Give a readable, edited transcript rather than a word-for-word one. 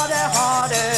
Hare Hare.